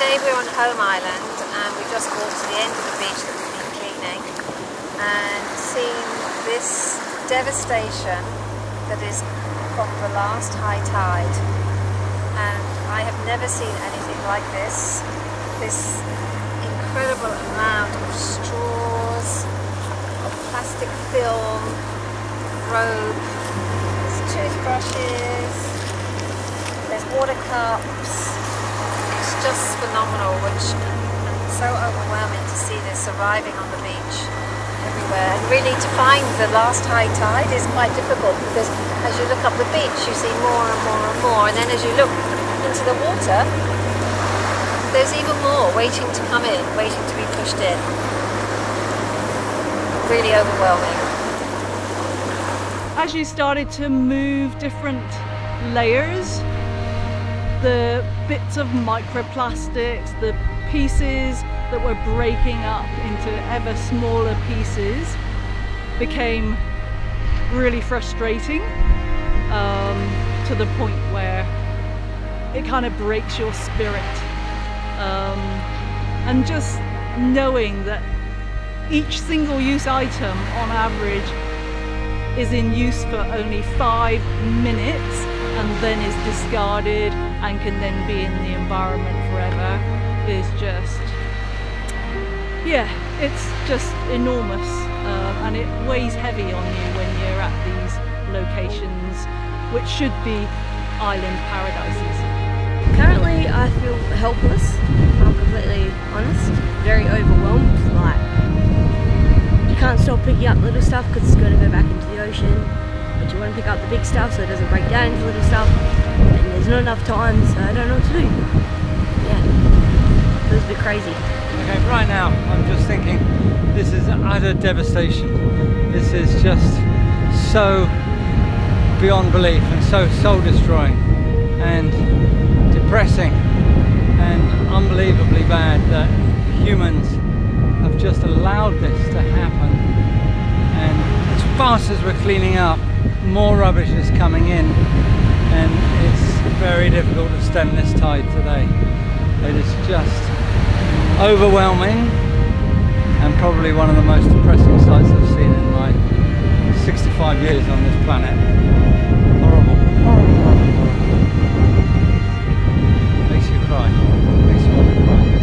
Today we're on Home Island and we just walked to the end of the beach that we've been cleaning and seen this devastation that is from the last high tide, and I have never seen anything like this. This incredible amount of straws, of plastic film, rope, toothbrushes, there's water cups. It's just phenomenal, which is so overwhelming to see this arriving on the beach everywhere. And really to find the last high tide is quite difficult, because as you look up the beach you see more and more and more, and then as you look into the water there's even more waiting to come in, waiting to be pushed in. Really overwhelming. As you started to move different layers, the bits of microplastics, the pieces that were breaking up into ever smaller pieces became really frustrating, to the point where it kind of breaks your spirit. And just knowing that each single use item on average is in use for only 5 minutes and then is discarded and can then be in the environment forever is just, yeah, it's just enormous, and it weighs heavy on you when you're at these locations which should be island paradises. Currently I feel helpless, if I'm completely honest, very overwhelmed. Like, you can't stop picking up little stuff because it's going to go back into the ocean. But you want to pick up the big stuff so it doesn't break down into little stuff, and there's not enough time, so I don't know what to do. Yeah, it was a bit crazy. Okay, right now I'm just thinking this is utter devastation. This is just so beyond belief and so soul destroying and depressing and unbelievably bad that humans have just allowed this to happen. And as fast as we're cleaning up, more rubbish is coming in, and it's very difficult to stem this tide today. It is just overwhelming and probably one of the most depressing sights I've seen in my 65 years on this planet. Horrible, horrible, horrible, horrible. Makes you cry, makes you want to cry.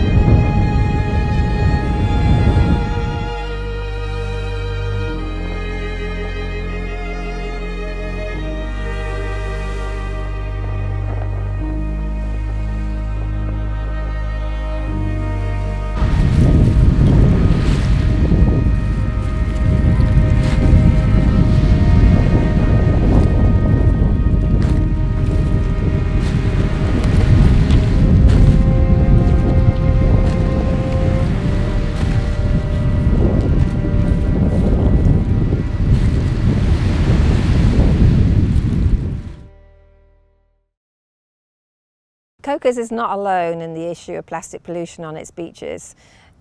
Cocos is not alone in the issue of plastic pollution on its beaches.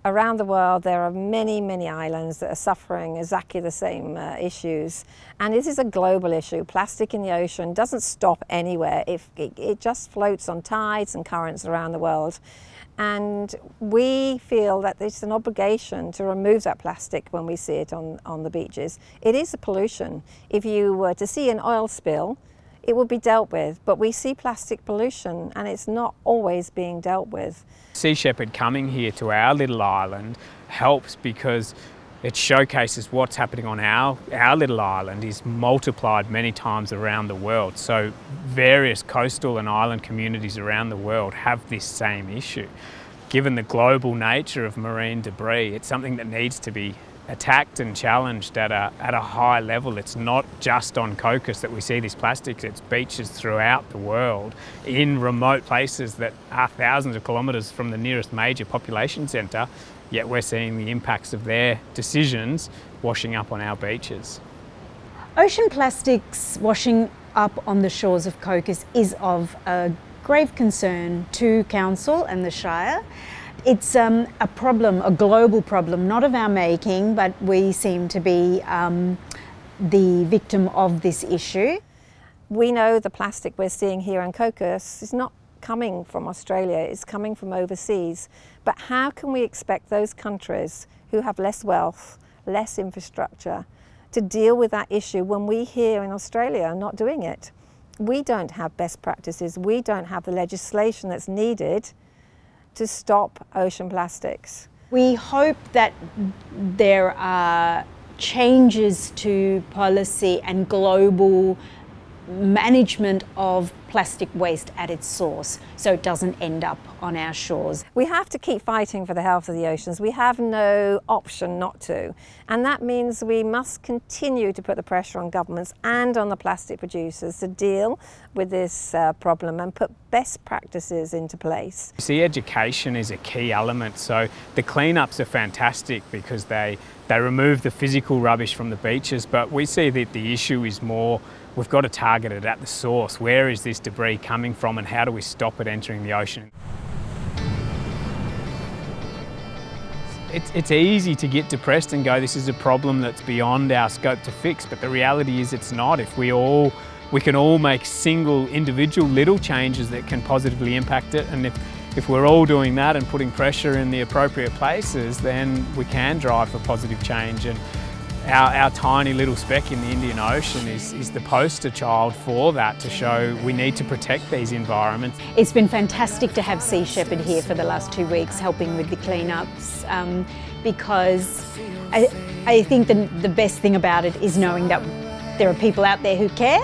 Around the world there are many, many islands that are suffering exactly the same issues, and this is a global issue. Plastic in the ocean doesn't stop anywhere, it just floats on tides and currents around the world, and we feel that it's an obligation to remove that plastic when we see it on the beaches. It is a pollution. If you were to see an oil spill, it will be dealt with, but we see plastic pollution and it's not always being dealt with. Sea Shepherd coming here to our little island helps because it showcases what's happening on our little island is multiplied many times around the world. So various coastal and island communities around the world have this same issue. Given the global nature of marine debris, it's something that needs to be attacked and challenged at a high level. It's not just on Cocos that we see these plastics, it's beaches throughout the world in remote places that are thousands of kilometres from the nearest major population centre, yet we're seeing the impacts of their decisions washing up on our beaches. Ocean plastics washing up on the shores of Cocos is of a grave concern to Council and the Shire. It's a problem, a global problem, not of our making, but we seem to be the victim of this issue. We know the plastic we're seeing here in Cocos is not coming from Australia, it's coming from overseas. But how can we expect those countries who have less wealth, less infrastructure, to deal with that issue when we here in Australia are not doing it? We don't have best practices, we don't have the legislation that's needed to stop ocean plastics. We hope that there are changes to policy and global management of plastic waste at its source, so it doesn't end up on our shores. We have to keep fighting for the health of the oceans. We have no option not to, and that means we must continue to put the pressure on governments and on the plastic producers to deal with this problem and put best practices into place. Sea education is a key element, so the cleanups are fantastic because they remove the physical rubbish from the beaches, but we see that the issue is more we've got to target it at the source. Where is this debris coming from and how do we stop it entering the ocean? It's easy to get depressed and go, this is a problem that's beyond our scope to fix, but the reality is it's not. If we can all make single individual little changes that can positively impact it, and if we're all doing that and putting pressure in the appropriate places, then we can drive for positive change. And our tiny little speck in the Indian Ocean is the poster child for that, to show we need to protect these environments. It's been fantastic to have Sea Shepherd here for the last 2 weeks helping with the cleanups, because I think the best thing about it is knowing that there are people out there who care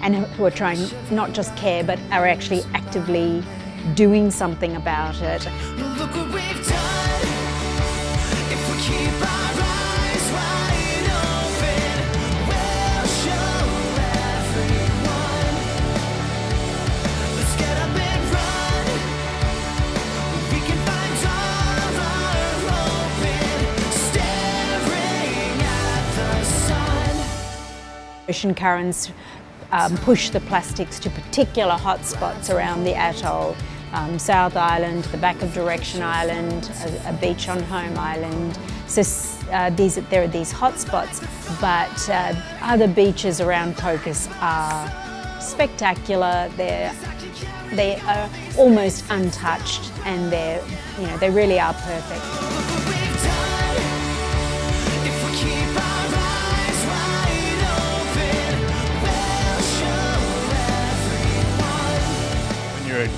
and who are trying, not just care, but are actually actively doing something about it. But look what we've done. If we keep our eyes wide open, we'll show everyone. Let's get up and run. We can find all our open, staring at the sun. Ocean currents push the plastics to particular hotspots around the atoll. South Island, the back of Direction Island, a beach on Home Island. So there are these hotspots, but other beaches around Cocos are spectacular. They are almost untouched, and they really are perfect.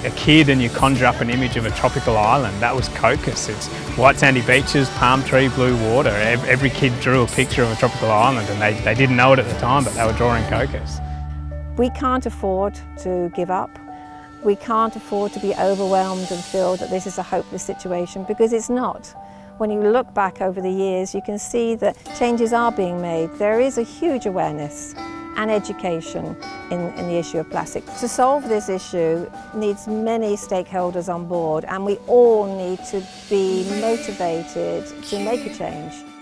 A kid and you conjure up an image of a tropical island. That was Cocos. It's white sandy beaches, palm tree, blue water. Every kid drew a picture of a tropical island, and they didn't know it at the time, but they were drawing Cocos. We can't afford to give up. We can't afford to be overwhelmed and feel that this is a hopeless situation, because it's not. When you look back over the years, you can see that changes are being made. There is a huge awareness and education in the issue of plastic. To solve this issue needs many stakeholders on board, and we all need to be motivated to make a change.